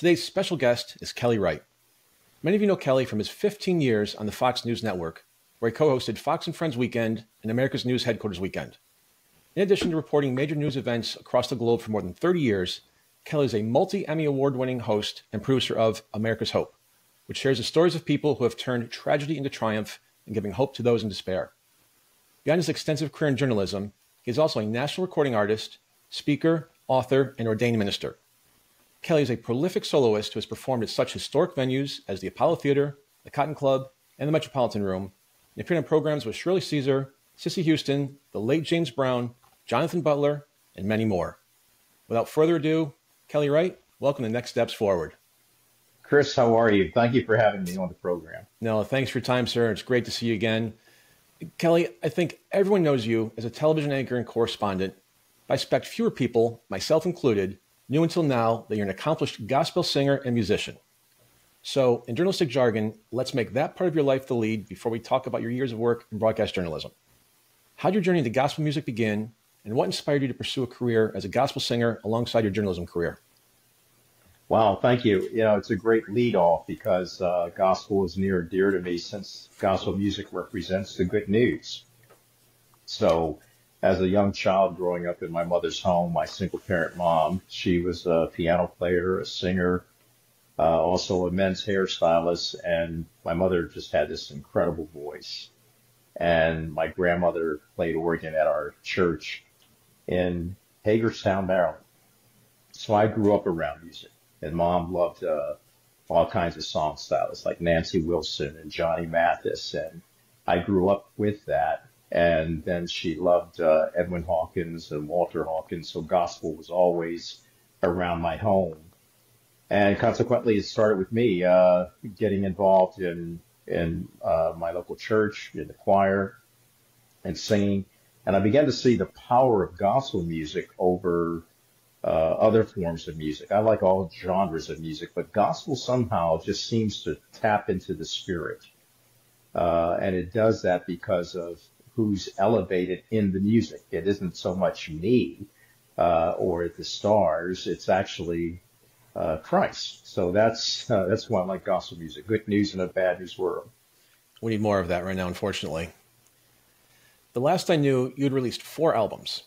Today's special guest is Kelly Wright. Many of you know Kelly from his 15 years on the Fox News Network, where he co-hosted Fox & Friends Weekend and America's News Headquarters Weekend. In addition to reporting major news events across the globe for more than 30 years, Kelly is a multi-Emmy award-winning host and producer of America's Hope, which shares the stories of people who have turned tragedy into triumph and giving hope to those in despair. Beyond his extensive career in journalism, he is also a national recording artist, speaker, author, and ordained minister. Kelly is a prolific soloist who has performed at such historic venues as the Apollo Theater, the Cotton Club, and the Metropolitan Room, and appeared on programs with Shirley Caesar, Cissy Houston, the late James Brown, Jonathan Butler, and many more. Without further ado, Kelly Wright, welcome to Next Steps Forward. Chris, how are you? Thank you for having me on the program. No, thanks for your time, sir. It's great to see you again. Kelly, I think everyone knows you as a television anchor and correspondent. I expect fewer people, myself included, knew until now that you're an accomplished gospel singer and musician. So in journalistic jargon, let's make that part of your life the lead before we talk about your years of work in broadcast journalism. How did your journey into gospel music begin, and what inspired you to pursue a career as a gospel singer alongside your journalism career? Wow, thank you. You know, it's a great lead off because gospel is near and dear to me since gospel music represents the good news. So as a young child growing up in my mother's home, my single parent mom, she was a piano player, a singer, also a men's hairstylist. And my mother just had this incredible voice. And my grandmother played organ at our church in Hagerstown, Maryland. So I grew up around music. And mom loved all kinds of song stylists like Nancy Wilson and Johnny Mathis. And I grew up with that. And then she loved Edwin Hawkins and Walter Hawkins, so gospel was always around my home. And consequently, it started with me getting involved in my local church, in the choir, and singing. And I began to see the power of gospel music over other forms of music. I like all genres of music, but gospel somehow just seems to tap into the spirit. And it does that because of who's elevated in the music. It isn't so much me or the stars, it's actually Christ. So that's why I like gospel music, good news in a bad news world. We need more of that right now, unfortunately. The last I knew, you'd released 4 albums.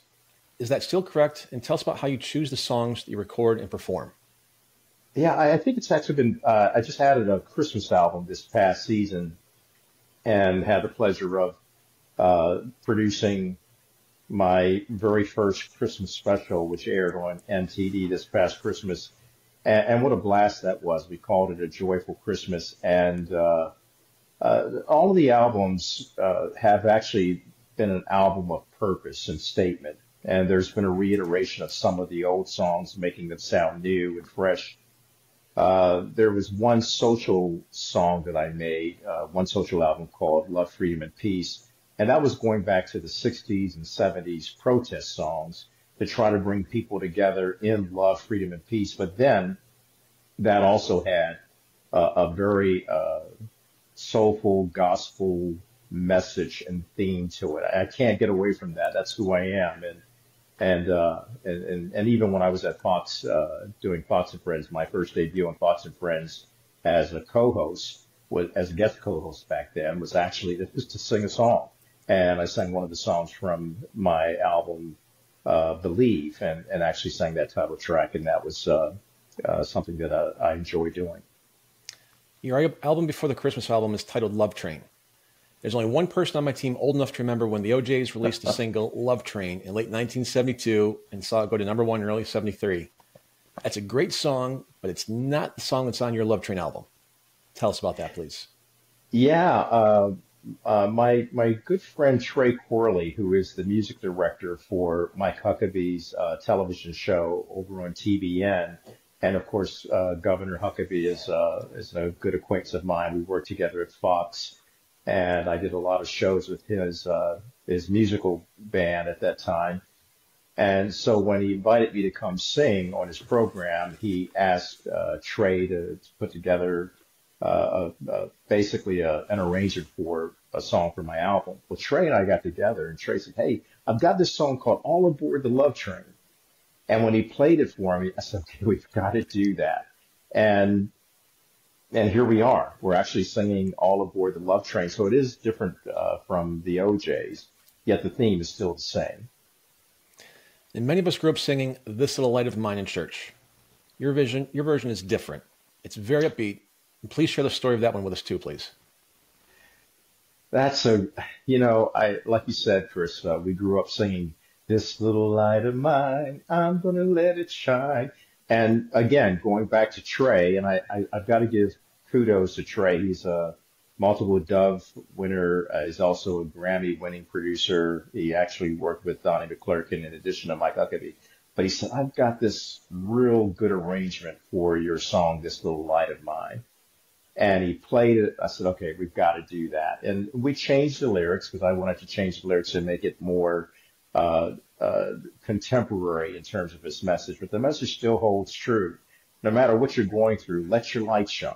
Is that still correct? And tell us about how you choose the songs that you record and perform. Yeah, I think it's actually been, I just added a Christmas album this past season and had the pleasure of producing my very first Christmas special, which aired on NTD this past Christmas. And what a blast that was. We called it A Joyful Christmas. And all of the albums have actually been an album of purpose and statement. And there's been a reiteration of some of the old songs, making them sound new and fresh. There was one social song that I made, one social album called Love, Freedom, and Peace. And that was going back to the 60s and 70s protest songs to try to bring people together in love, freedom, and peace. But then that also had a very soulful gospel message and theme to it. I can't get away from that. That's who I am. And even when I was at Fox doing Fox & Friends, my first debut on Fox & Friends as a co-host, as a guest co-host back then, was actually just to sing a song. And I sang one of the songs from my album, Believe, and actually sang that title track. And that was something that I enjoy doing. Your album before the Christmas album is titled Love Train. There's only one person on my team old enough to remember when the OJs released the single Love Train in late 1972 and saw it go to #1 in early 73. That's a great song, but it's not the song that's on your Love Train album. Tell us about that, please. Yeah. My good friend, Trey Corley, who is the music director for Mike Huckabee's television show over on TBN. And of course, Governor Huckabee is a good acquaintance of mine. We worked together at Fox, and I did a lot of shows with his musical band at that time. And so when he invited me to come sing on his program, he asked Trey to put together basically an arrangement for a song for my album. Well, Trey and I got together, and Trey said, "Hey, I've got this song called All Aboard the Love Train." And when he played it for me, I said, "Okay, we've got to do that." And here we are. We're actually singing All Aboard the Love Train. So it is different from the OJs, yet the theme is still the same. And many of us grew up singing This Little Light of Mine in church. Your version is different. It's very upbeat. And please share the story of that one with us too, please. That's a, you know, like you said, Chris, we grew up singing This Little Light of Mine, I'm going to let it shine. And again, going back to Trey, and I've got to give kudos to Trey. He's a multiple Dove winner. He's also a Grammy-winning producer. He actually worked with Donnie McClurkin in addition to Mike Huckabee. But he said, I've got this real good arrangement for your song, This Little Light of Mine. And he played it. I said, okay, we've got to do that. And we changed the lyrics because I wanted to change the lyrics to make it more contemporary in terms of its message. But the message still holds true. No matter what you're going through, let your light shine.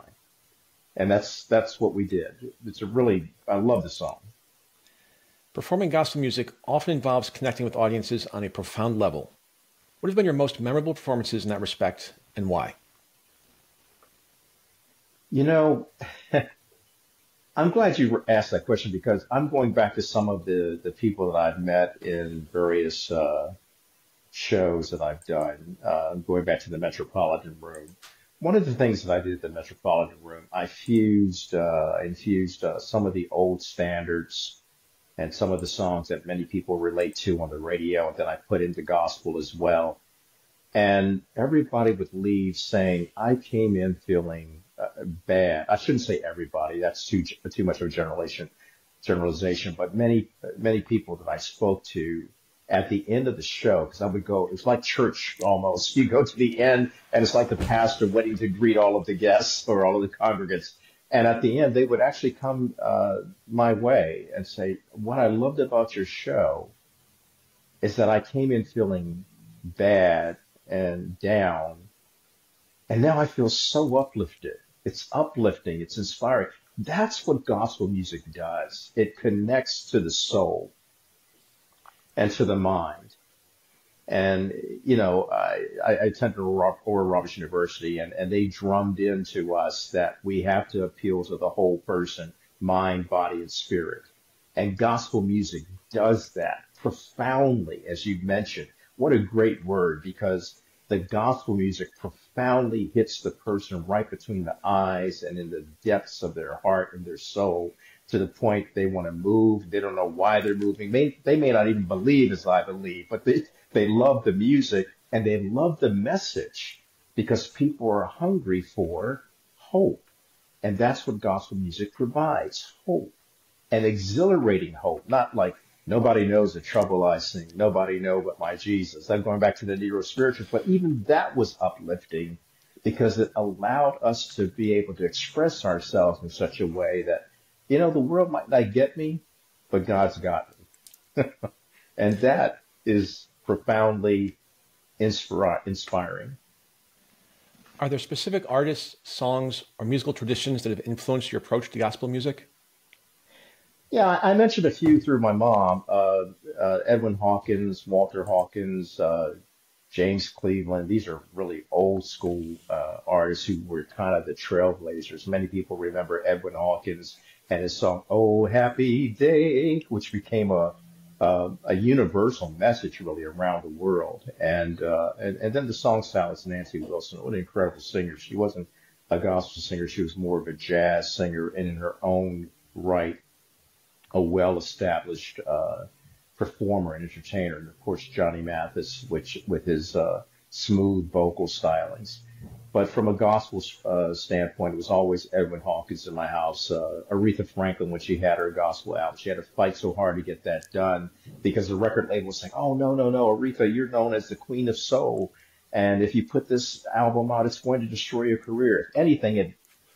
And that's what we did. It's a really, I love the song. Performing gospel music often involves connecting with audiences on a profound level. What have been your most memorable performances in that respect, and why? You know, I'm glad you asked that question, because I'm going back to some of the people that I've met in various shows that I've done, going back to the Metropolitan Room. One of the things that I did at the Metropolitan Room, I infused some of the old standards and some of the songs that many people relate to on the radio, and then I put into gospel as well. And everybody would leave saying, I came in feeling bad. I shouldn't say everybody. That's too much of a generalization. But many people that I spoke to at the end of the show, because I would go, it's like church almost. You go to the end, and it's like the pastor waiting to greet all of the guests or all of the congregants. And at the end, they would actually come my way and say, what I loved about your show is that I came in feeling bad and down, and now I feel so uplifted. It's uplifting. It's inspiring. That's what gospel music does. It connects to the soul and to the mind. And, you know, I attended Oral Roberts University, and they drummed into us that we have to appeal to the whole person, mind, body, and spirit. And gospel music does that profoundly, as you mentioned. What a great word, because the gospel music profoundly hits the person right between the eyes and in the depths of their heart and their soul, to the point they want to move. They don't know why they're moving. They may not even believe as I believe, but they love the music and they love the message, because people are hungry for hope. And that's what gospel music provides, hope, and exhilarating hope, not like, nobody knows the trouble I sing. Nobody know but my Jesus. I'm going back to the Negro spirituals, but even that was uplifting, because it allowed us to be able to express ourselves in such a way that, you know, the world might not get me, but God's got me. And that is profoundly inspiring. Are there specific artists, songs, or musical traditions that have influenced your approach to gospel music? Yeah, I mentioned a few through my mom, Edwin Hawkins, Walter Hawkins, James Cleveland. These are really old school artists who were kind of the trailblazers. Many people remember Edwin Hawkins and his song, Oh, Happy Day, which became a universal message really around the world. And then the song stylist, Nancy Wilson, what an incredible singer. She wasn't a gospel singer. She was more of a jazz singer, and in her own right, a well-established performer and entertainer, and of course Johnny Mathis, which with his smooth vocal stylings. But from a gospel standpoint, it was always Edwin Hawkins in my house. Aretha Franklin, when she had her gospel album, she had to fight so hard to get that done, because the record label was saying, "Oh no, Aretha, you're known as the Queen of Soul, and if you put this album out, it's going to destroy your career." If anything, it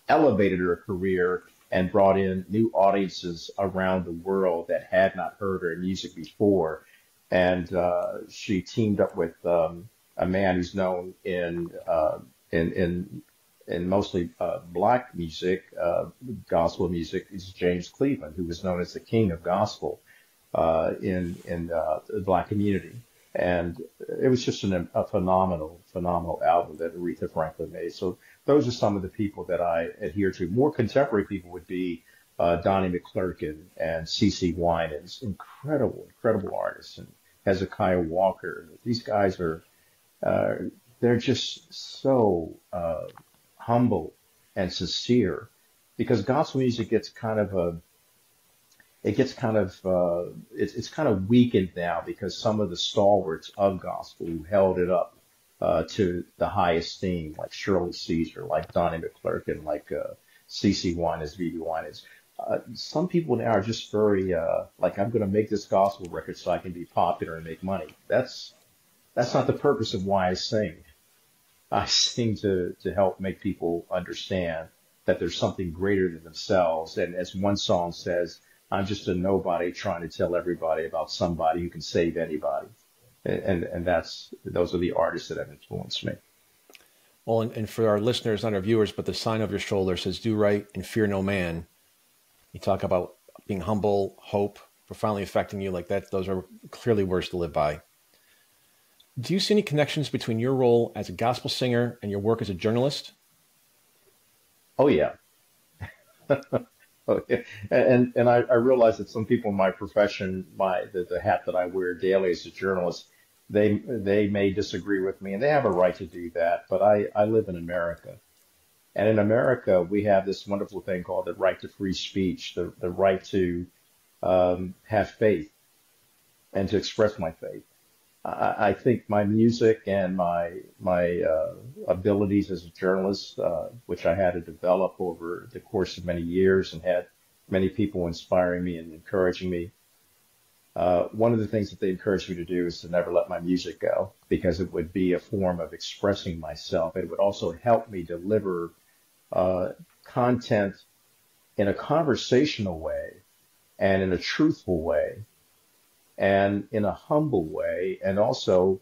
elevated her career and brought in new audiences around the world that had not heard her music before. And she teamed up with a man who's known in mostly black music, gospel music, is James Cleveland, who was known as the King of Gospel in the black community. And it was just a phenomenal album that Aretha Franklin made. So those are some of the people that I adhere to. More contemporary people would be Donnie McClurkin and CeCe Winans, incredible artists, and Hezekiah Walker. These guys are, they're just so humble and sincere, because gospel music gets kind of it's kind of weakened now because some of the stalwarts of gospel who held it up to the high esteem, like Shirley Caesar, like Donnie McClurkin, like CeCe Winans, V.B. Winans. Some people now are just very like, I'm going to make this gospel record so I can be popular and make money. That's not the purpose of why I sing. I sing to help make people understand that there's something greater than themselves. And as one song says, I'm just a nobody trying to tell everybody about somebody who can save anybody. And those are the artists that have influenced me. Well, and for our listeners, not our viewers, but the sign over your shoulder says, do right and fear no man. You talk about being humble, hope, profoundly affecting you like that. Those are clearly words to live by. Do you see any connections between your role as a gospel singer and your work as a journalist? Oh, yeah. Oh, yeah. And I realize that some people in my profession, the hat that I wear daily as a journalist, they may disagree with me, and they have a right to do that. But I live in America. And in America, we have this wonderful thing called the right to free speech, the right to have faith and to express my faith. I think my music and my abilities as a journalist, which I had to develop over the course of many years and had many people inspiring me and encouraging me. One of the things that they encouraged me to do is to never let my music go, because it would be a form of expressing myself. It would also help me deliver content in a conversational way and in a truthful way, and in a humble way, and also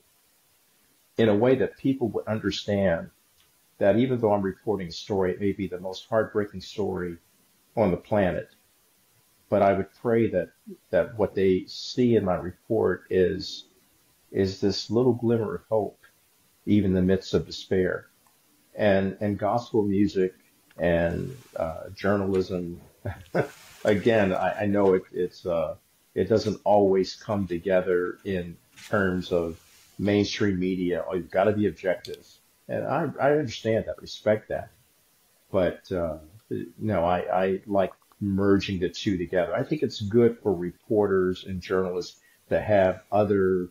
in a way that people would understand that even though I'm reporting a story, it may be the most heartbreaking story on the planet, but I would pray that what they see in my report is this little glimmer of hope, even in the midst of despair. And gospel music and journalism, again, I know it doesn't always come together in terms of mainstream media. Oh, you've got to be objective. And I understand that, respect that. But no, I like merging the two together. I think it's good for reporters and journalists to have other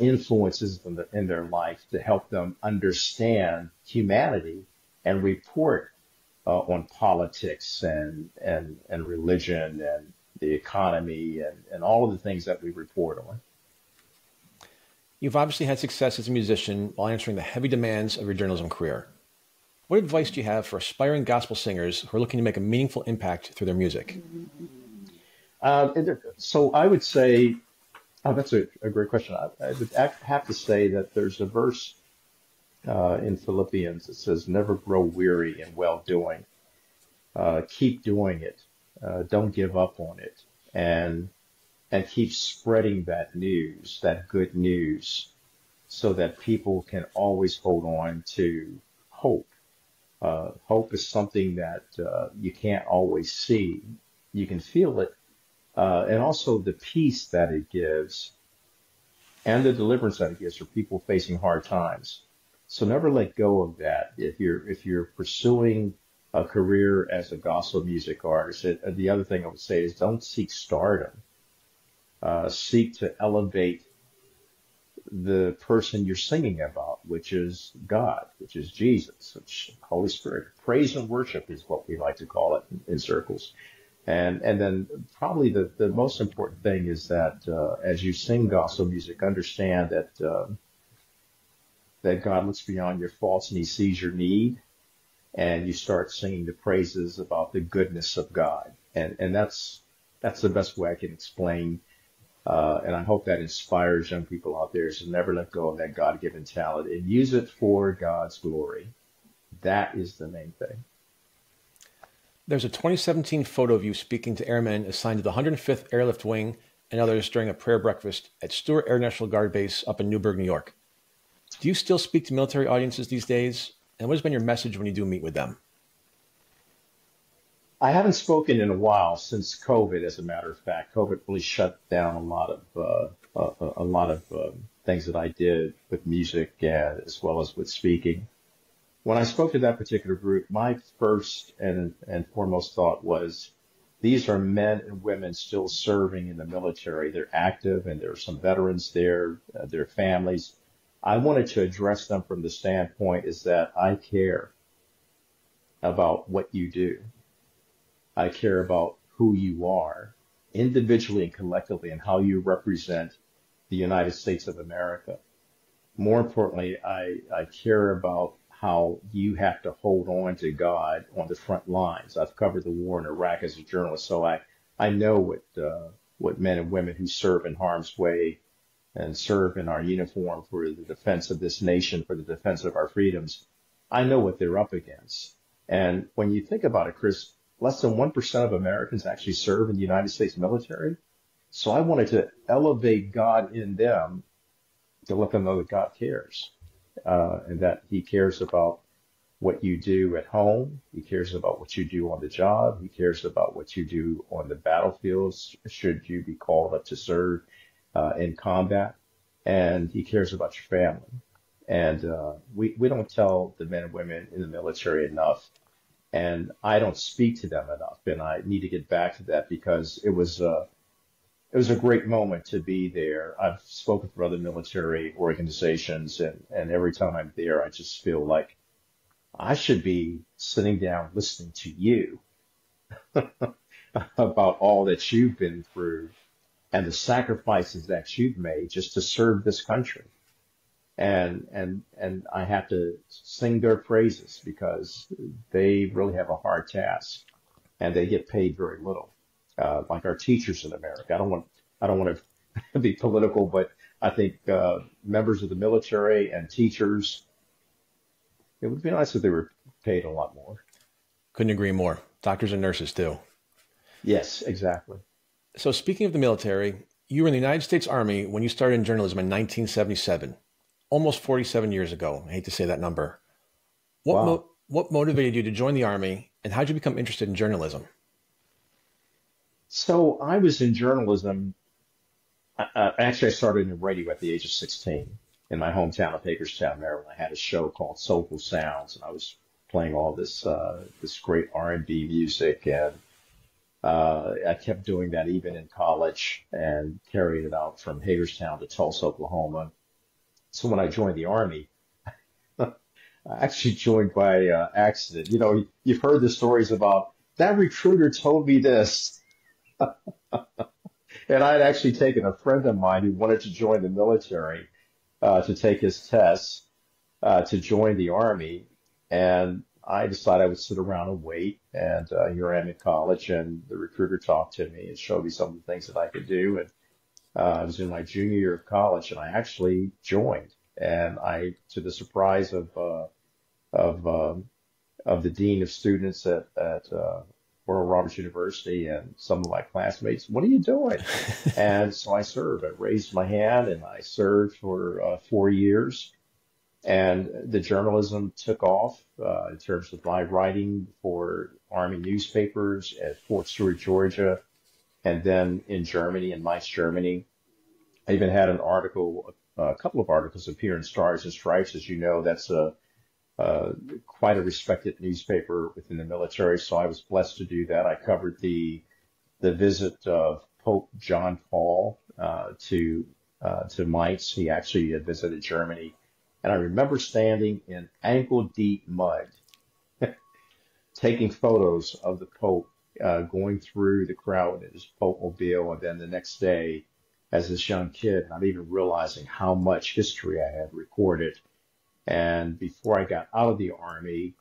influences in their life to help them understand humanity and report on politics and religion and the economy and all of the things that we report on. You've obviously had success as a musician while answering the heavy demands of your journalism career. What advice do you have for aspiring gospel singers who are looking to make a meaningful impact through their music? So I would say, that's a great question. I would have to say that there's a verse in Philippians that says, never grow weary in well-doing. Keep doing it. Don't give up on it, and keep spreading that news, that good news, so that people can always hold on to hope. Hope is something that you can't always see. You can feel it, and also the peace that it gives and the deliverance that it gives for people facing hard times. So never let go of that. If you're pursuing a career as a gospel music artist. The other thing I would say is don't seek stardom. Seek to elevate the person you're singing about, which is God, which is Jesus, which Holy Spirit. Praise and worship is what we like to call it in circles. And then probably the most important thing is that as you sing gospel music, understand that God looks beyond your faults and He sees your need. And you start singing the praises about the goodness of God. And that's the best way I can explain. And I hope that inspires young people out there to never let go of that God-given talent and use it for God's glory. That is the main thing. There's a 2017 photo of you speaking to airmen assigned to the 105th Airlift Wing and others during a prayer breakfast at Stewart Air National Guard Base up in Newburgh, New York. Do you still speak to military audiences these days? And what has been your message when you do meet with them? I haven't spoken in a while since COVID. As a matter of fact, COVID really shut down a lot of things that I did with music as well as with speaking. When I spoke to that particular group, my first and foremost thought was, these are men and women still serving in the military. They're active, and there are some veterans there, their families. I wanted to address them from the standpoint is that I care about what you do. I care about who you are individually and collectively and how you represent the United States of America. More importantly, I care about how you have to hold on to God on the front lines. I've covered the war in Iraq as a journalist, so I know what men and women who serve in harm's way and serve in our uniform for the defense of this nation, for the defense of our freedoms, I know what they're up against. And when you think about it, Chris, less than 1% of Americans actually serve in the United States military. So I wanted to elevate God in them to let them know that God cares, and that he cares about what you do at home. He cares about what you do on the job. He cares about what you do on the battlefields, should you be called up to serve in combat. And he cares about your family. And we don't tell the men and women in the military enough. And I don't speak to them enough, and I need to get back to that because it was a great moment to be there. I've spoken for other military organizations, and every time I'm there, I just feel like I should be sitting down listening to you about all that you've been through and the sacrifices that you've made just to serve this country. And I have to sing their praises because they really have a hard task, and they get paid very little, like our teachers in America. I don't want to be political, but I think members of the military and teachers, it would be nice if they were paid a lot more. Couldn't agree more. Doctors and nurses too. Yes, exactly. So speaking of the military, you were in the United States Army when you started in journalism in 1977. Almost 47 years ago. I hate to say that number. What motivated you to join the Army, and how did you become interested in journalism? So I was in journalism. I started in radio at the age of 16 in my hometown of Hagerstown, Maryland. I had a show called Soulful Sounds, and I was playing all this great R&B music, and I kept doing that even in college and carried it out from Hagerstown to Tulsa, Oklahoma. So when I joined the Army, I actually joined by accident. You know, you've heard the stories about that recruiter told me this. And I had actually taken a friend of mine who wanted to join the military to take his tests to join the Army. And I decided I would sit around and wait. And here I am in college, and the recruiter talked to me and showed me some of the things that I could do. And I was in my junior year of college, and I actually joined. And I, to the surprise of the dean of students at Oral Roberts University and some of my classmates, what are you doing? And so I served. I raised my hand, and I served for 4 years. And the journalism took off in terms of my writing for Army newspapers at Fort Stewart, Georgia. And then in Germany, in Mainz, Germany, I even had an article, a couple of articles appear in Stars and Stripes. As you know, that's quite a respected newspaper within the military. So I was blessed to do that. I covered the visit of Pope John Paul to Mainz. He actually had visited Germany. And I remember standing in ankle-deep mud, taking photos of the Pope, going through the crowd in his Popemobile, and then the next day, as this young kid, not even realizing how much history I had recorded. And before I got out of the Army,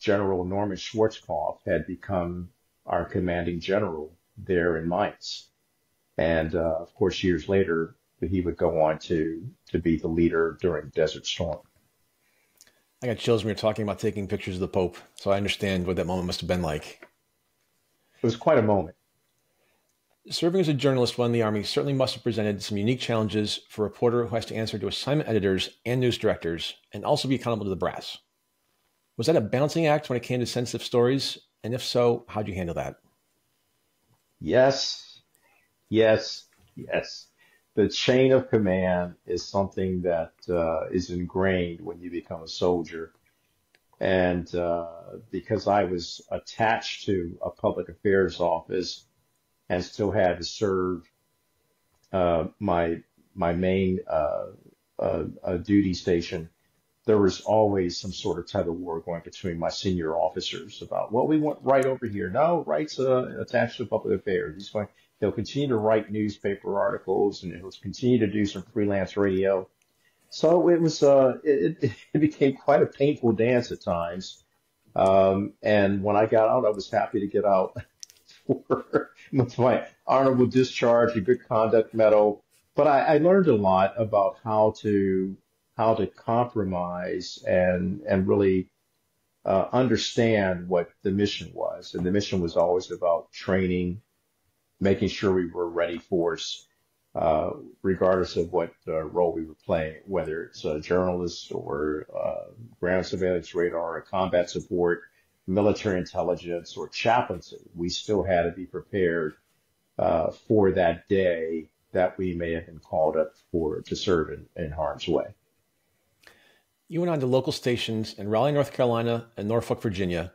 General Norman Schwarzkopf had become our commanding general there in Mainz. And of course, years later, he would go on to be the leader during Desert Storm. I got chills when you're talking about taking pictures of the Pope, so I understand what that moment must have been like. It was quite a moment. Serving as a journalist while in the Army certainly must have presented some unique challenges for a reporter who has to answer to assignment editors and news directors and also be accountable to the brass. Was that a balancing act when it came to sensitive stories? And if so, how'd you handle that? Yes, yes, yes. The chain of command is something that is ingrained when you become a soldier. And because I was attached to a public affairs office and still had to serve my main duty station, there was always some sort of tug of war going between my senior officers about, well, we want Wright over here. No, Wright's attached to public affairs. He's going. They'll continue to write newspaper articles, and it'll continue to do some freelance radio. So it was, it became quite a painful dance at times. And when I got out, I was happy to get out with my honorable discharge, a good conduct medal. But I learned a lot about how to compromise and really understand what the mission was. And the mission was always about training, making sure we were ready for us, regardless of what role we were playing, whether it's a journalist or ground surveillance radar or combat support, military intelligence or chaplaincy. We still had to be prepared for that day that we may have been called up to serve in harm's way. You went on to local stations in Raleigh, North Carolina and Norfolk, Virginia,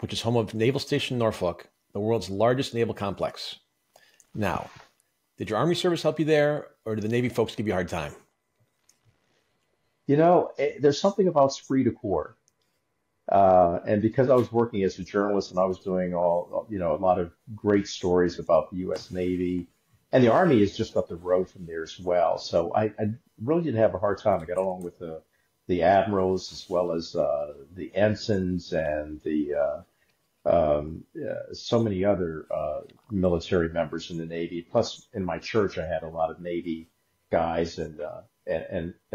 which is home of Naval Station Norfolk, the world's largest naval complex. Now, did your Army service help you there, or did the Navy folks give you a hard time? You know, there's something about esprit de corps. And because I was working as a journalist and I was doing a lot of great stories about the U.S. Navy, and the Army is just up the road from there as well. So I really didn't have a hard time. I got along with the admirals as well as the ensigns and the so many other military members in the Navy. Plus, in my church, I had a lot of Navy guys, and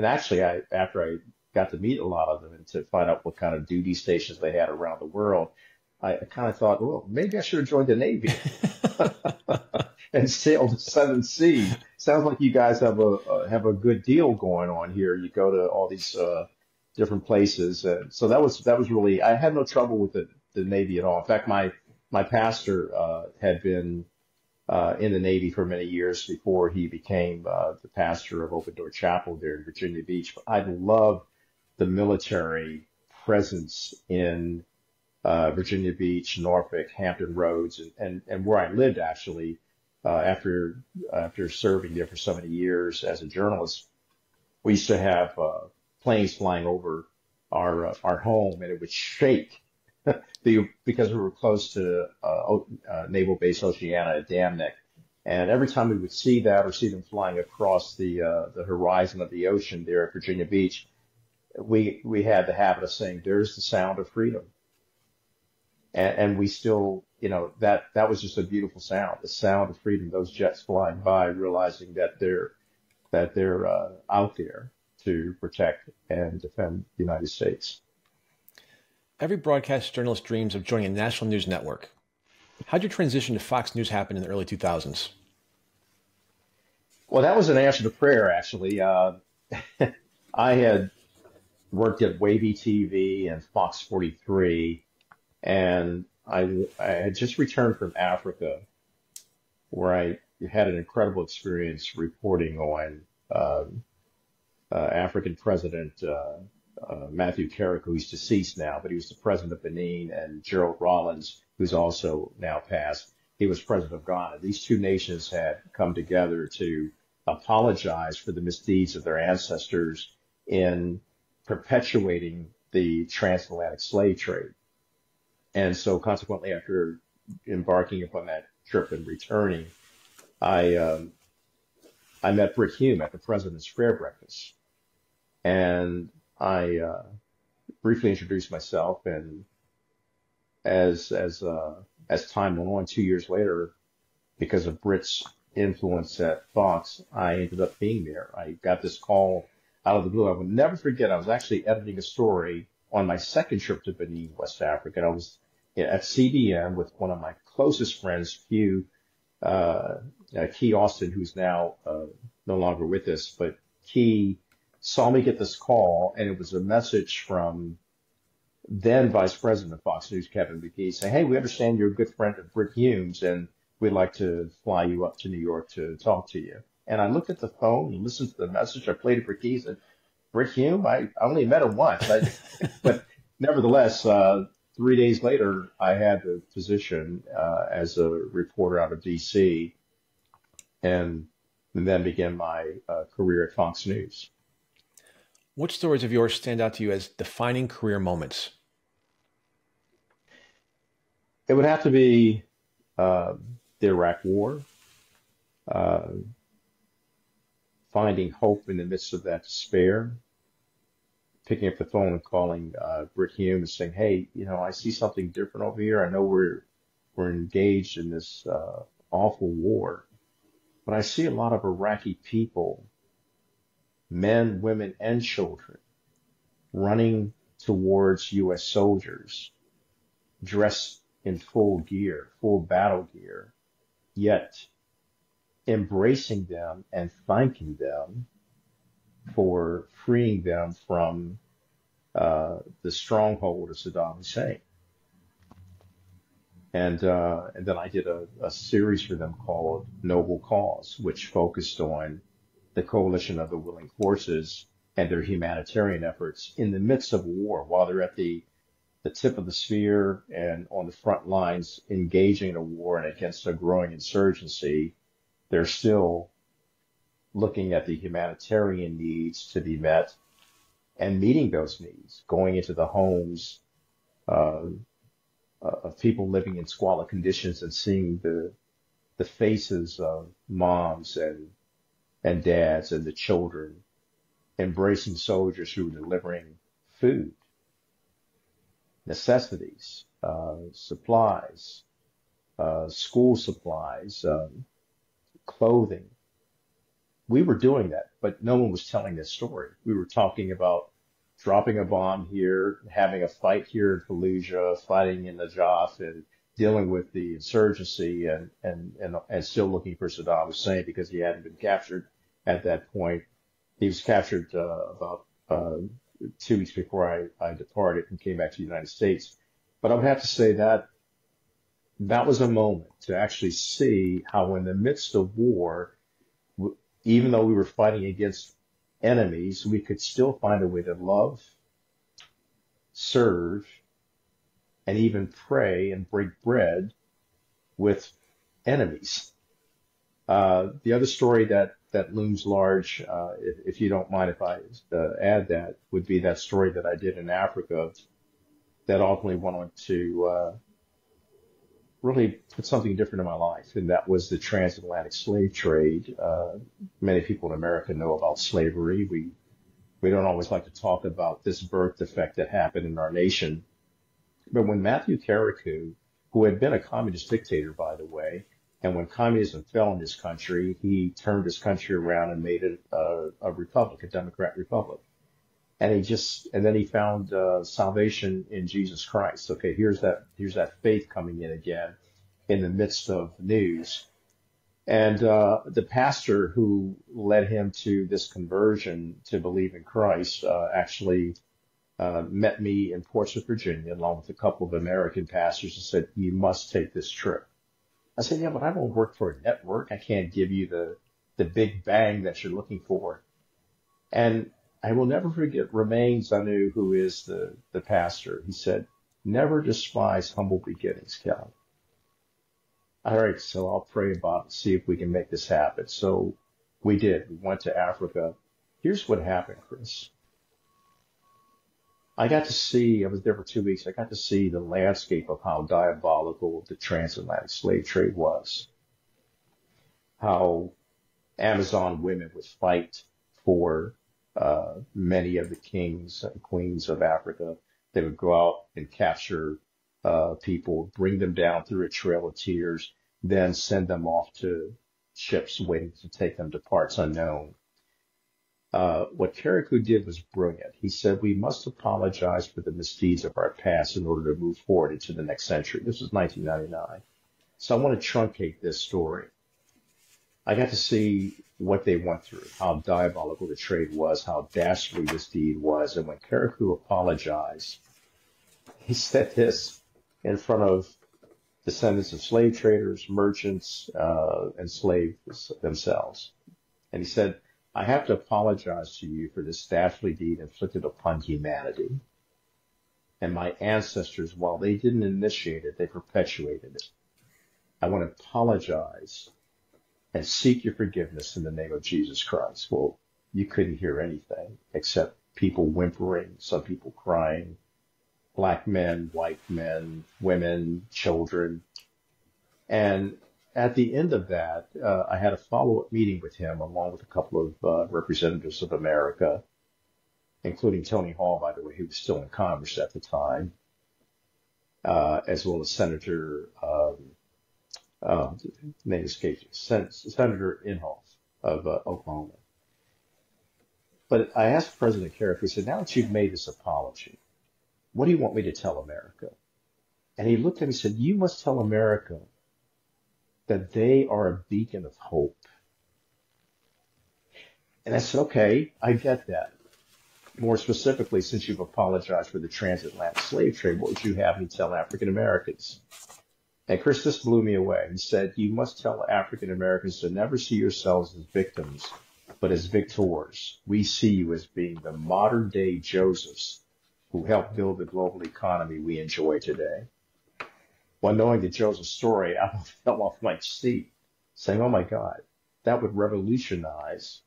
actually, after I got to meet a lot of them and to find out what kind of duty stations they had around the world, I kind of thought, well, maybe I should have joined the Navy and sailed the Southern Sea. Sounds like you guys have a good deal going on here. You go to all these different places, and so that was really. I had no trouble with it. The Navy at all. In fact, my pastor had been in the Navy for many years before he became the pastor of Open Door Chapel there in Virginia Beach. But I love the military presence in Virginia Beach, Norfolk, Hampton Roads, and where I lived actually after serving there for so many years as a journalist. We used to have planes flying over our home, and it would shake. Because we were close to Naval Base Oceana at Dam Neck, and every time we would see that or see them flying across the horizon of the ocean there at Virginia Beach, we had the habit of saying, "There's the sound of freedom," and we still, that was just a beautiful sound, the sound of freedom. Those jets flying by, realizing that they're out there to protect and defend the United States. Every broadcast journalist dreams of joining a national news network. How'd your transition to Fox News happen in the early 2000s? Well, that was an answer to prayer, actually. I had worked at Wavy TV and Fox 43, and I had just returned from Africa, where I had an incredible experience reporting on African President Matthew Karakou, who's deceased now, but he was the president of Benin, and Gerald Rawlins, who's also now passed, he was president of Ghana. These two nations had come together to apologize for the misdeeds of their ancestors in perpetuating the transatlantic slave trade. And so consequently, after embarking upon that trip and returning, I met Brit Hume at the President's Fair Breakfast. And I briefly introduced myself, and as time went on, 2 years later, because of Brit's influence at Fox, I ended up being there. I got this call out of the blue. I will never forget. I was actually editing a story on my second trip to Benin, West Africa. And I was at CBN with one of my closest friends, Hugh Key Austin, who's now no longer with us, but Key saw me get this call, and it was a message from then Vice President of Fox News, Kevin McKee, saying, hey, we understand you're a good friend of Brit Hume's, and we'd like to fly you up to New York to talk to you. And I looked at the phone and listened to the message. I played it for Key, said, Brit Hume? I only met him once. But nevertheless, 3 days later, I had the position as a reporter out of D.C., and then began my career at Fox News. What stories of yours stand out to you as defining career moments? It would have to be the Iraq War, finding hope in the midst of that despair, picking up the phone and calling Brit Hume and saying, hey, you know, I see something different over here. I know we're engaged in this awful war, but I see a lot of Iraqi people, men, women, and children, running towards U.S. soldiers, dressed in full gear, full battle gear, yet embracing them and thanking them for freeing them from the stronghold of Saddam Hussein. And then I did a series for them called Noble Cause, which focused on the coalition of the willing forces and their humanitarian efforts in the midst of war, while they're at the tip of the sphere and on the front lines engaging in a war and against a growing insurgency. They're still looking at the humanitarian needs to be met and meeting those needs, going into the homes of people living in squalid conditions and seeing the faces of moms and dads and the children, embracing soldiers who were delivering food, necessities, supplies, school supplies, clothing. We were doing that, but no one was telling this story. We were talking about dropping a bomb here, having a fight here in Fallujah, fighting in Najaf, and dealing with the insurgency, and still looking for Saddam Hussein because he hadn't been captured at that point. He was captured about 2 weeks before I departed and came back to the United States. But I would have to say that that was a moment to actually see how in the midst of war, even though we were fighting against enemies, we could still find a way to love, serve, and even pray and break bread with enemies. The other story that looms large, if you don't mind if I add that, would be that story that I did in Africa that ultimately went on to really put something different in my life, and that was the transatlantic slave trade. Many people in America know about slavery. We don't always like to talk about this birth defect that happened in our nation. But when Matthew Karakou, who had been a communist dictator, by the way, and when communism fell in this country, he turned his country around and made it a republic, a democrat republic. And then he found salvation in Jesus Christ. Okay, here's that faith coming in again in the midst of news. And the pastor who led him to this conversion to believe in Christ actually met me in Portsmouth, Virginia, along with a couple of American pastors, and said, you must take this trip. I said, yeah, but I won't work for a network. I can't give you the big bang that you're looking for. And I will never forget Romain Zanu, who is the pastor. He said, never despise humble beginnings, Kelly. All right, so I'll pray about it, see if we can make this happen. So we did. We went to Africa. Here's what happened, Chris. I was there for 2 weeks. I got to see the landscape of how diabolical the transatlantic slave trade was, how Amazon women would fight for many of the kings and queens of Africa. They would go out and capture people, bring them down through a trail of tears, then send them off to ships waiting to take them to parts unknown. What Karakou did was brilliant. He said, we must apologize for the misdeeds of our past in order to move forward into the next century. This was 1999. So I want to truncate this story. I got to see what they went through, how diabolical the trade was, how dastardly this deed was. And when Karakou apologized, he said this in front of descendants of slave traders, merchants, and slaves themselves. And he said, I have to apologize to you for this dastardly deed inflicted upon humanity. And my ancestors, while they didn't initiate it, they perpetuated it. I want to apologize and seek your forgiveness in the name of Jesus Christ. Well, you couldn't hear anything except people whimpering, some people crying, black men, white men, women, children. And at the end of that, I had a follow-up meeting with him along with a couple of representatives of America, including Tony Hall, by the way, who was still in Congress at the time, as well as Senator, name escapes me, Senator Inhofe of Oklahoma. But I asked President Karakou, I said, now that you've made this apology, what do you want me to tell America? And he looked at me and said, you must tell America that they are a beacon of hope. And I said, okay, I get that. More specifically, since you've apologized for the transatlantic slave trade, what would you have me tell African Americans? And Chris, this blew me away. He said, you must tell African Americans to never see yourselves as victims, but as victors. We see you as being the modern day Josephs who helped build the global economy we enjoy today. While knowing the Joseph story, I fell off my seat saying, oh my God, that would revolutionize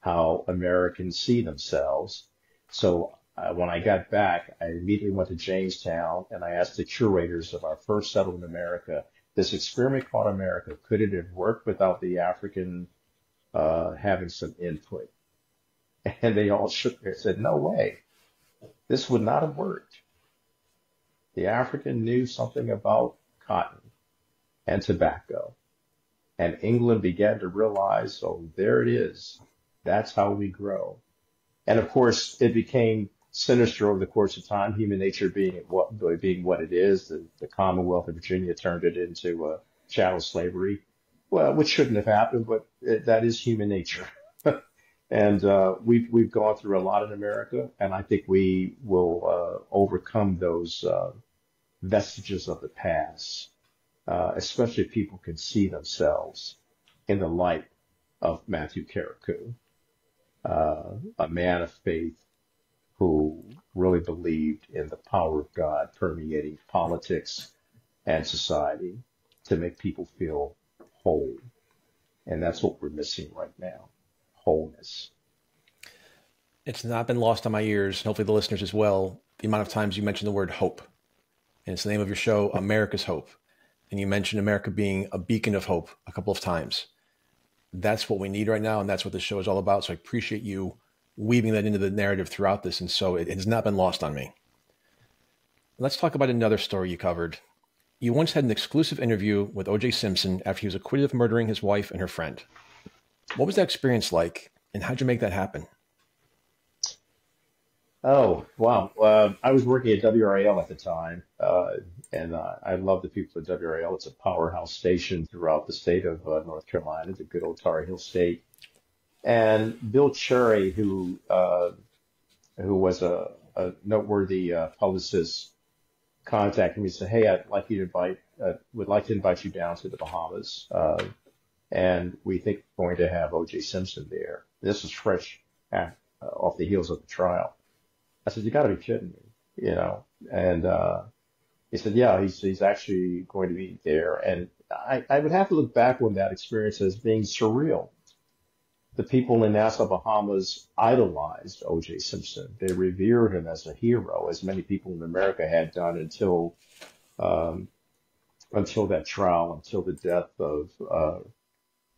how Americans see themselves. So when I got back, I immediately went to Jamestown and I asked the curators of our first settlement in America, this experiment called America, could it have worked without the African having some input? And they all shook their heads and said, no way. This would not have worked. The African knew something about cotton and tobacco. And England began to realize, oh, there it is. That's how we grow. And, of course, it became sinister over the course of time, human nature being what it is. The Commonwealth of Virginia turned it into chattel slavery, well, which shouldn't have happened, but that is human nature. And we've gone through a lot in America, and I think we will overcome those vestiges of the past, especially if people can see themselves in the light of Matthew Karakou, a man of faith who really believed in the power of God permeating politics and society to make people feel whole. And that's what we're missing right now. Wholeness. It's not been lost on my ears, hopefully the listeners as well, the amount of times you mentioned the word hope. And it's the name of your show, America's Hope. And you mentioned America being a beacon of hope a couple of times. That's what we need right now, and that's what this show is all about. So I appreciate you weaving that into the narrative throughout this, and so it has not been lost on me. Let's talk about another story you covered. You once had an exclusive interview with O.J. Simpson after he was acquitted of murdering his wife and her friend. What was that experience like, and how'd you make that happen? Oh, wow. I was working at WRAL at the time, and I love the people at WRAL. It's a powerhouse station throughout the state of North Carolina, the good old Tar Heel State. And Bill Cherry, who was a noteworthy publicist, contacted me and said, hey, I'd like you to invite you down to the Bahamas. And we think we're going to have O.J. Simpson there. This was fresh off the heels of the trial. I said, you got to be kidding me, you know. And he said, yeah, he's actually going to be there. And I would have to look back on that experience as being surreal. The people in Nassau, Bahamas idolized O.J. Simpson. They revered him as a hero, as many people in America had done until that trial, until the death of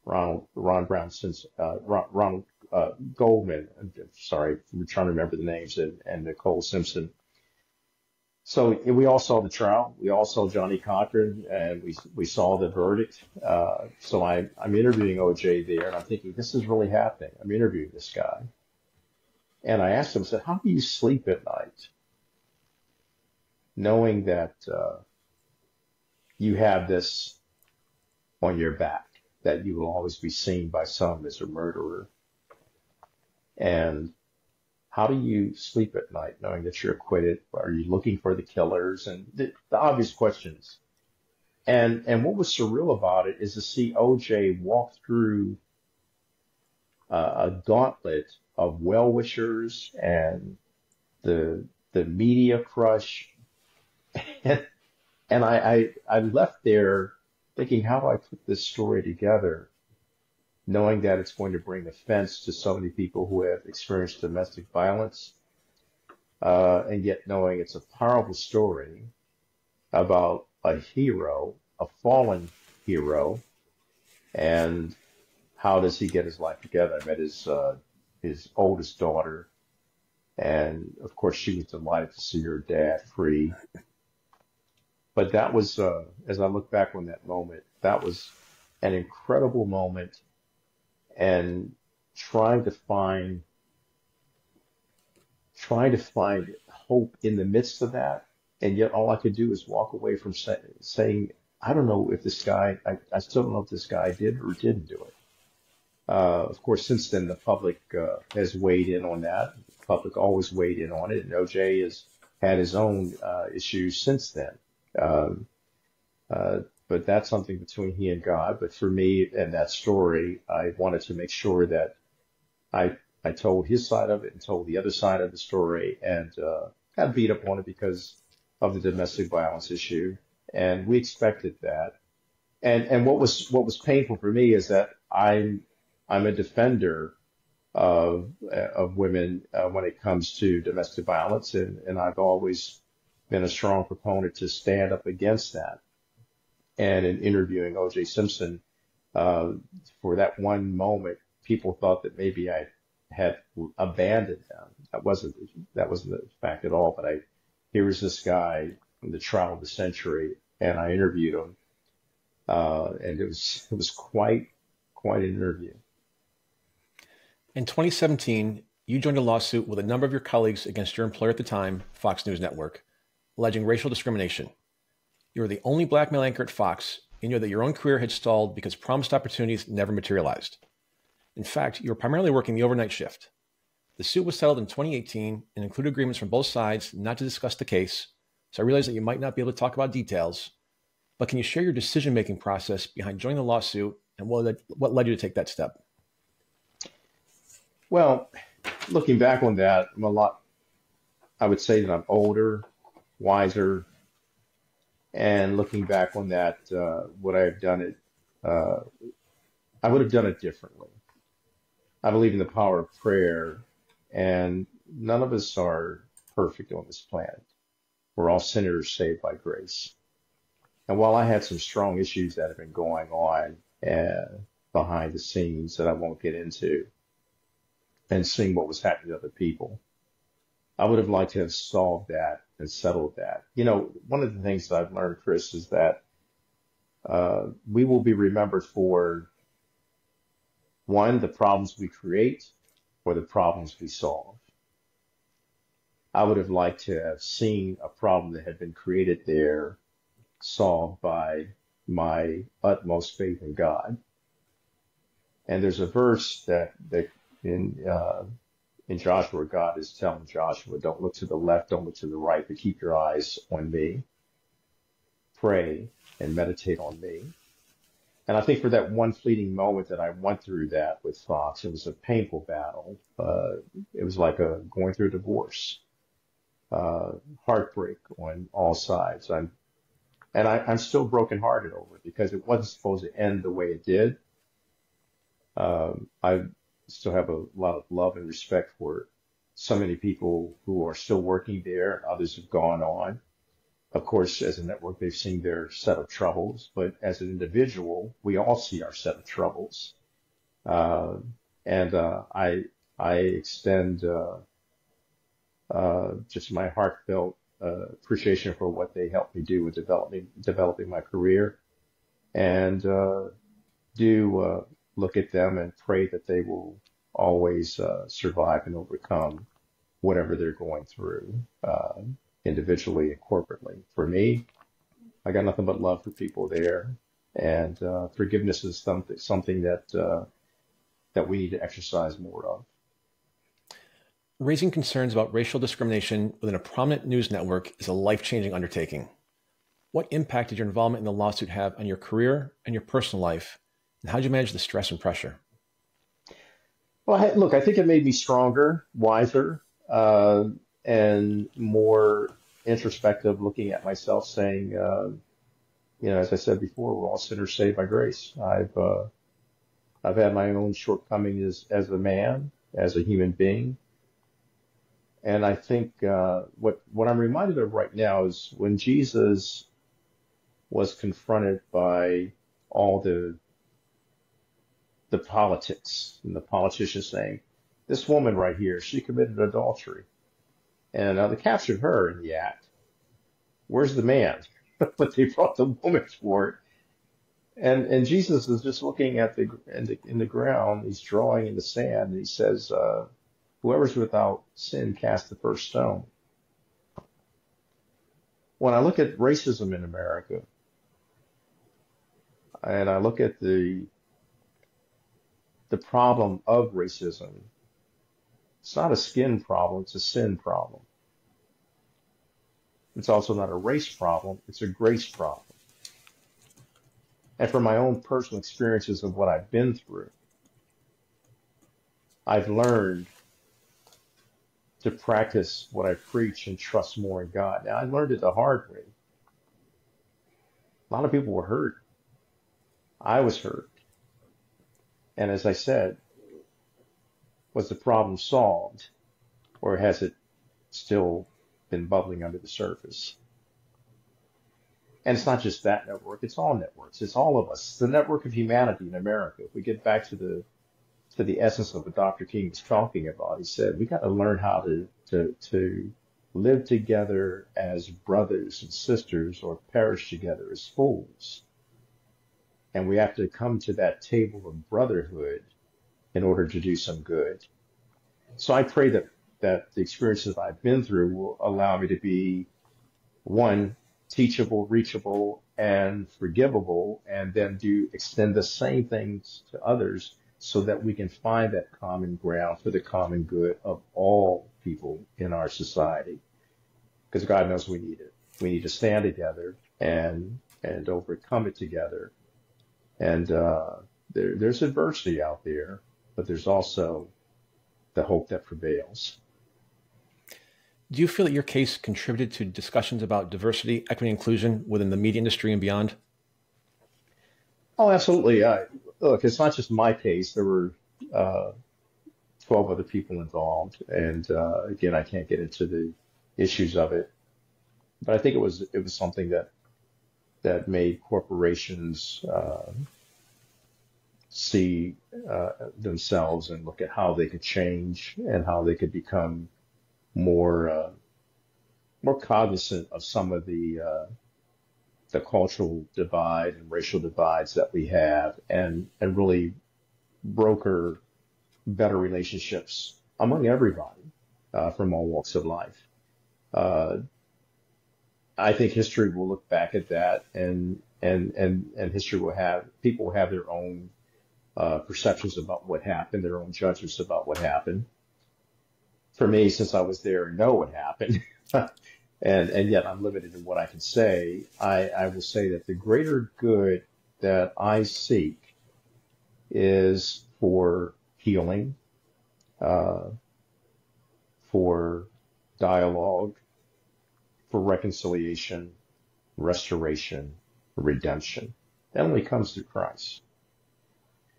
Ronald Goldman. Sorry, I'm trying to remember the names, and Nicole Simpson. So we all saw the trial. We all saw Johnny Cochran, and we saw the verdict. So I'm interviewing OJ there, and I'm thinking, this is really happening. I'm interviewing this guy. And I asked him, I said, how do you sleep at night? Knowing that you have this on your back, that you will always be seen by some as a murderer. And how do you sleep at night knowing that you're acquitted? Are you looking for the killers? And the obvious questions. And what was surreal about it is to see OJ walk through a gauntlet of well-wishers and the media crush. And I left there thinking, how do I put this story together, knowing that it's going to bring offense to so many people who have experienced domestic violence, and yet knowing it's a powerful story about a hero, a fallen hero, and how does he get his life together? I met his oldest daughter, and of course she was delighted to see her dad free. But that was, as I look back on that moment, that was an incredible moment, and trying to find hope in the midst of that. And yet all I could do is walk away from saying, I don't know if this guy, I still don't know if this guy did or didn't do it. Of course, since then, the public has weighed in on that. The public always weighed in on it. And OJ has had his own issues since then. But that's something between he and God. But for me and that story, I wanted to make sure that I told his side of it and told the other side of the story, and I beat up on it because of the domestic violence issue, and we expected that. And what was painful for me is that I'm a defender of women when it comes to domestic violence, and I've always been a strong proponent to stand up against that. And in interviewing O.J. Simpson, for that one moment, people thought that maybe I had abandoned them. That wasn't the fact at all, but here was this guy in the trial of the century, and I interviewed him, and it was quite an interview. In 2017, you joined a lawsuit with a number of your colleagues against your employer at the time, Fox News Network, alleging racial discrimination. You were the only black male anchor at Fox, and you knew that your own career had stalled because promised opportunities never materialized. In fact, you were primarily working the overnight shift. The suit was settled in 2018 and included agreements from both sides not to discuss the case, so I realize that you might not be able to talk about details, but can you share your decision-making process behind joining the lawsuit and what led you to take that step? Well, looking back on that, I would say that I'm older, wiser, and looking back on that, I would have done it differently. I believe in the power of prayer. And none of us are perfect on this planet. We're all sinners saved by grace. And while I had some strong issues that have been going on behind the scenes that I won't get into, and seeing what was happening to other people, I would have liked to have solved that and settled that. You know, one of the things that I've learned, Chris, is that we will be remembered for, one, the problems we create, or the problems we solve. I would have liked to have seen a problem that had been created there solved by my utmost faith in God. And there's a verse that in Joshua, God is telling Joshua, don't look to the left, don't look to the right, but keep your eyes on me. Pray and meditate on me. And I think for that one fleeting moment that I went through that with Fox, it was a painful battle. It was like going through a divorce, heartbreak on all sides. I'm still brokenhearted over it because it wasn't supposed to end the way it did. I still have a lot of love and respect for so many people who are still working there, and others have gone on. Of course, as a network, they've seen their set of troubles, but as an individual, we all see our set of troubles. I extend just my heartfelt appreciation for what they helped me do with developing my career, and do look at them and pray that they will always survive and overcome whatever they're going through. Individually and corporately. For me, I got nothing but love for people there, And forgiveness is something that that we need to exercise more of. Raising concerns about racial discrimination within a prominent news network is a life-changing undertaking. What impact did your involvement in the lawsuit have on your career and your personal life? And how did you manage the stress and pressure? Well, look, I think it made me stronger, wiser, and more introspective, looking at myself saying, you know, as I said before, we're all sinners saved by grace. I've had my own shortcomings as a man, as a human being. And I think what I'm reminded of right now is when Jesus was confronted by all the politics and the politicians saying, this woman right here, she committed adultery. And they captured her in the act. Where's the man? But they brought the woman for it. And Jesus is just looking at in the ground. He's drawing in the sand. And he says, whoever's without sin, cast the first stone. When I look at racism in America, and I look at the problem of racism, it's not a skin problem, it's a sin problem. It's also not a race problem, it's a grace problem. And from my own personal experiences of what I've been through, I've learned to practice what I preach and trust more in God. Now, I learned it the hard way. A lot of people were hurt. I was hurt. And as I said, was the problem solved, or has it still been bubbling under the surface? And it's not just that network, it's all networks. It's all of us. It's the network of humanity in America. If we get back to the essence of what Dr. King was talking about, he said, we got to learn how to live together as brothers and sisters, or perish together as fools. And we have to come to that table of brotherhood in order to do some good. So I pray that the experiences I've been through will allow me to be, one, teachable, reachable, and forgivable, and then extend the same things to others, so that we can find that common ground for the common good of all people in our society. Because God knows we need it. We need to stand together and overcome it together. And there's adversity out there, but there's also the hope that prevails. Do you feel that your case contributed to discussions about diversity, equity, inclusion within the media industry and beyond? Oh, absolutely. Look, it's not just my case. There were 12 other people involved, and again, I can't get into the issues of it, but I think it was something that made corporations see themselves and look at how they could change and how they could become more cognizant of some of the cultural divide and racial divides that we have, and really broker better relationships among everybody from all walks of life. I think history will look back at that, and history will have, people will have their own perceptions about what happened, their own judgments about what happened. For me, since I was there and know what happened, and yet I'm limited in what I can say, I will say that the greater good that I seek is for healing, for dialogue, for reconciliation, restoration, redemption. That only comes through Christ.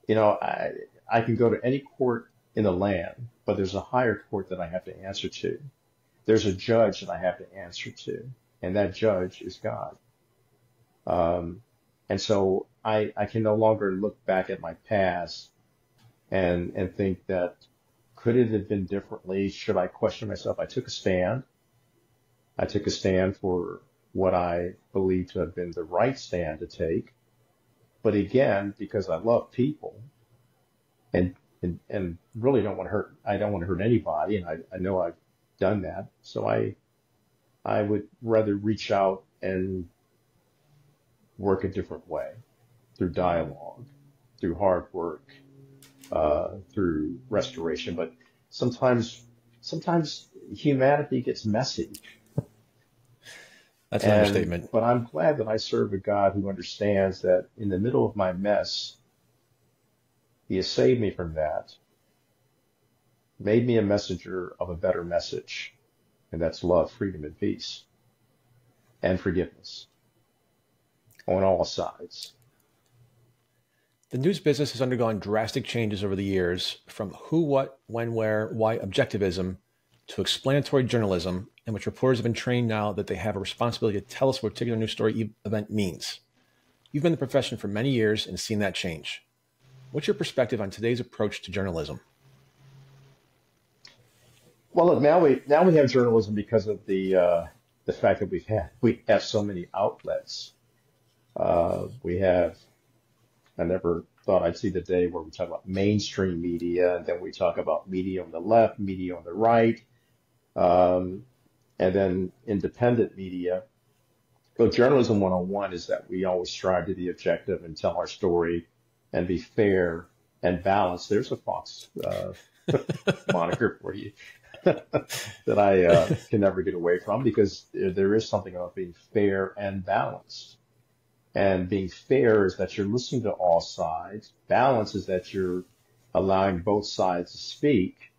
You know, I can go to any court in the land, but there's a higher court that I have to answer to. There's a judge that I have to answer to, and that judge is God. And so I can no longer look back at my past and think that could it have been differently? Should I question myself? I took a stand. I took a stand for what I believe to have been the right stand to take. But again, because I love people and really don't want to hurt, I don't want to hurt anybody, and I know I've done that, so I would rather reach out and work a different way. through dialogue, through hard work, through restoration. But sometimes humanity gets messy. That's an understatement. But I'm glad that I serve a God who understands that in the middle of my mess, he has saved me from that, made me a messenger of a better message, and that's love, freedom, and peace, and forgiveness on all sides. The news business has undergone drastic changes over the years from who, what, when, where, why objectivism to explanatory journalism, in which reporters have been trained now that they have a responsibility to tell us what a particular news story event means. You've been in the profession for many years and seen that change. What's your perspective on today's approach to journalism? Well, look, now we have journalism because of the fact that we have so many outlets. We have, I never thought I'd see the day where we talk about mainstream media, and then we talk about media on the left, media on the right, and then independent media. But journalism 101 is that we always strive to be objective and tell our story and be fair and balanced. There's a Fox moniker for you that I can never get away from, because there is something about being fair and balanced. And being fair is that you're listening to all sides. Balance is that you're allowing both sides to speak.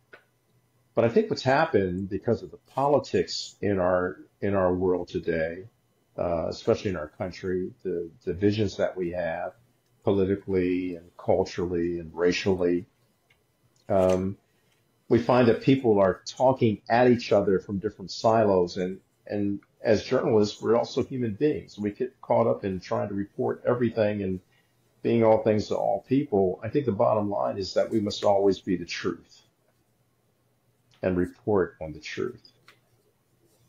But I think what's happened because of the politics in our world today, especially in our country, the divisions that we have politically and culturally and racially, we find that people are talking at each other from different silos, and as journalists, we're also human beings. We get caught up in trying to report everything and being all things to all people. I think the bottom line is that we must always be the truth and report on the truth.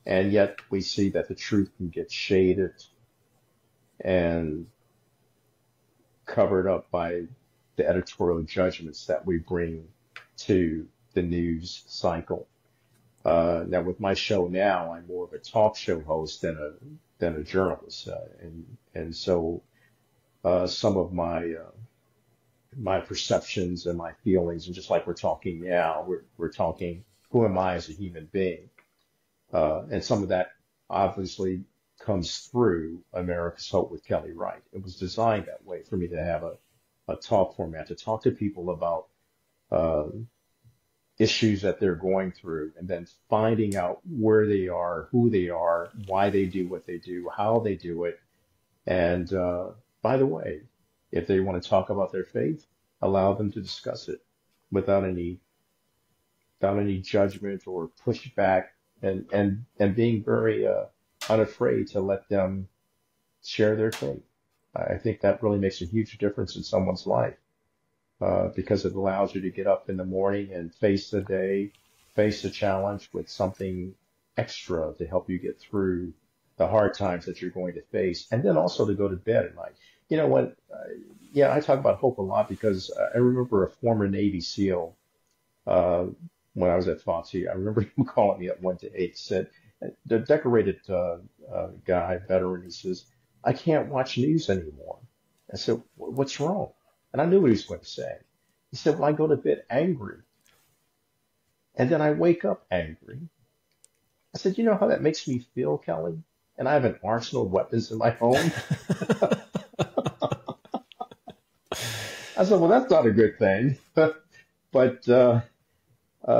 And yet we see that the truth can get shaded and covered up by the editorial judgments that we bring to the news cycle. Now, with my show now, I'm more of a talk show host than a journalist, and so some of my my perceptions and my feelings, and just like we're talking now, we're talking who am I as a human being, and some of that obviously comes through America's Hope with Kelly Wright. It was designed that way for me to have a talk format to talk to people about issues that they're going through, and then finding out where they are, who they are, why they do what they do, how they do it. And by the way, if they want to talk about their faith, allow them to discuss it without any judgment or pushback, and being very unafraid to let them share their faith. I think that really makes a huge difference in someone's life. Because it allows you to get up in the morning and face the day, face the challenge with something extra to help you get through the hard times that you're going to face. And then also to go to bed at night. You know what? Yeah, I talk about hope a lot because I remember a former Navy SEAL when I was at Fox. I remember him calling me up one day. He said, the decorated guy, veteran, he says, I can't watch news anymore. I said, what's wrong? And I knew what he was going to say. He said, well, I go to bed angry, and then I wake up angry. I said, you know how that makes me feel, Kelly? And I have an arsenal of weapons in my home. I said, well, that's not a good thing. But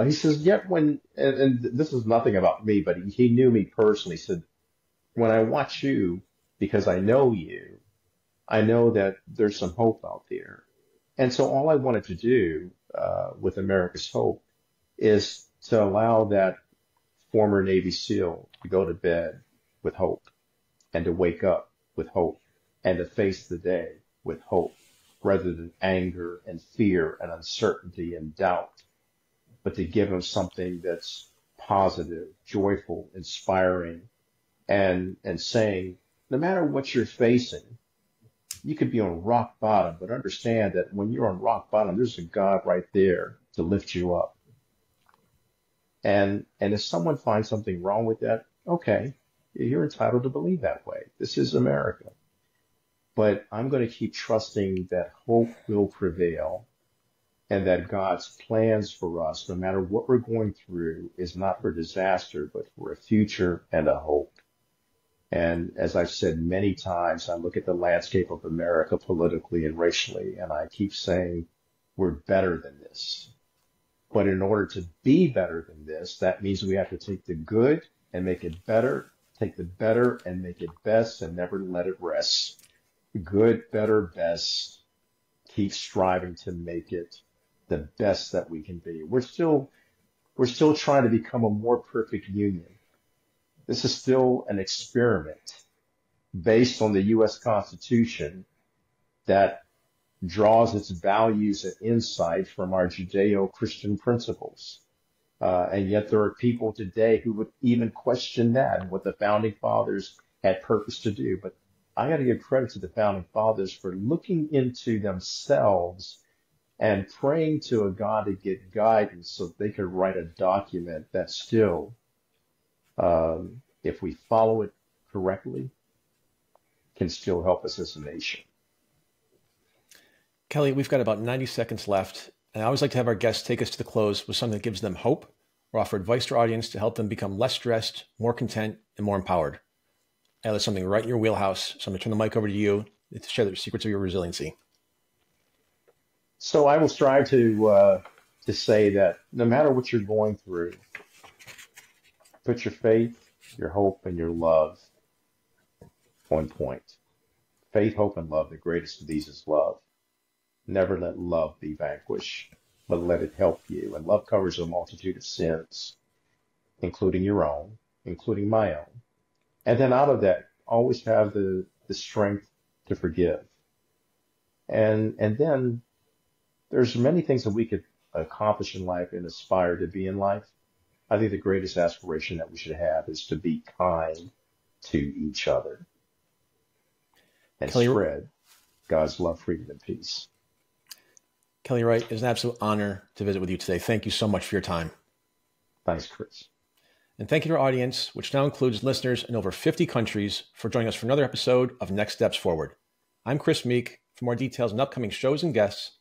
he says, yet when, and this is nothing about me, but he knew me personally. He said, when I watch you, because I know you, I know that there's some hope out there. And so all I wanted to do with America's Hope is to allow that former Navy SEAL to go to bed with hope, and to wake up with hope, and to face the day with hope, rather than anger and fear and uncertainty and doubt, but to give them something that's positive, joyful, inspiring, and saying, no matter what you're facing, you could be on rock bottom, but understand that when you're on rock bottom, there's a God right there to lift you up. And if someone finds something wrong with that, okay, you're entitled to believe that way. This is America. But I'm going to keep trusting that hope will prevail and that God's plans for us, no matter what we're going through, is not for disaster, but for a future and a hope. And as I've said many times, I look at the landscape of America politically and racially, and I keep saying we're better than this. But in order to be better than this, that means we have to take the good and make it better, take the better and make it best, and never let it rest. Good, better, best. Keep striving to make it the best that we can be. We're still trying to become a more perfect union. This is still an experiment based on the U.S. Constitution that draws its values and insight from our Judeo-Christian principles. And yet there are people today who would even question that and what the Founding Fathers had purposed to do. But I got to give credit to the Founding Fathers for looking into themselves and praying to a God to get guidance so they could write a document that still, if we follow it correctly, can still help us as a nation. Kelly, we've got about 90 seconds left, and I always like to have our guests take us to the close with something that gives them hope or offer advice to our audience to help them become less stressed, more content, and more empowered. And that's something right in your wheelhouse. So I'm going to turn the mic over to you to share the secrets of your resiliency. So I will strive to say that no matter what you're going through, put your faith, your hope, and your love on point. Faith, hope, and love, the greatest of these is love. Never let love be vanquished, but let it help you. And love covers a multitude of sins, including your own, including my own. And then out of that, always have the strength to forgive. And then there's many things that we could accomplish in life and aspire to be in life. I think the greatest aspiration that we should have is to be kind to each other and spread God's love, freedom, and peace. Kelly Wright, it was an absolute honor to visit with you today. Thank you so much for your time. Thanks, Chris. And thank you to our audience, which now includes listeners in over 50 countries, for joining us for another episode of Next Steps Forward. I'm Chris Meek. For more details on upcoming shows and guests,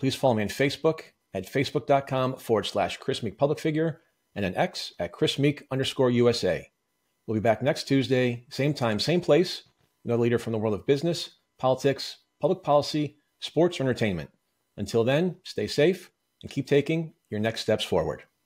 please follow me on Facebook at facebook.com/Chris Meek Public Figure and on X at Chris Meek_USA. We'll be back next Tuesday, same time, same place. Another leader from the world of business, politics, public policy, sports, or entertainment. Until then, stay safe and keep taking your next steps forward.